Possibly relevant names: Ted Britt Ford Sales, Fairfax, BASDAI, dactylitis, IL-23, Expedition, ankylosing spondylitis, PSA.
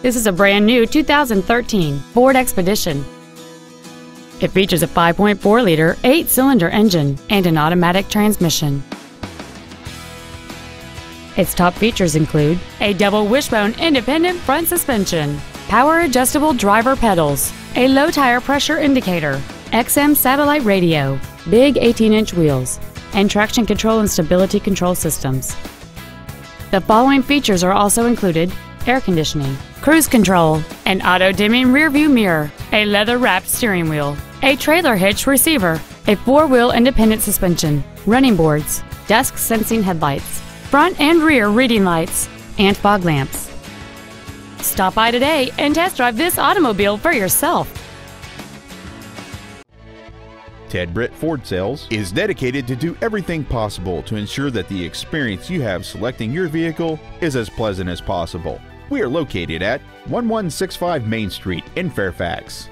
This is a brand new 2013 Ford Expedition. It features a 5.4-liter, 8-cylinder engine and an automatic transmission. Its top features include a double wishbone independent front suspension, power adjustable driver pedals, a low tire pressure indicator, XM satellite radio, big 18-inch wheels, and traction control and stability control systems. The following features are also included: air conditioning, cruise control, an auto-dimming rearview mirror, a leather-wrapped steering wheel, a trailer hitch receiver, a four-wheel independent suspension, running boards, dusk-sensing headlights, front and rear reading lights, and fog lamps. Stop by today and test drive this automobile for yourself. Ted Britt Ford Sales is dedicated to do everything possible to ensure that the experience you have selecting your vehicle is as pleasant as possible. We are located at 1165 Main Street in Fairfax.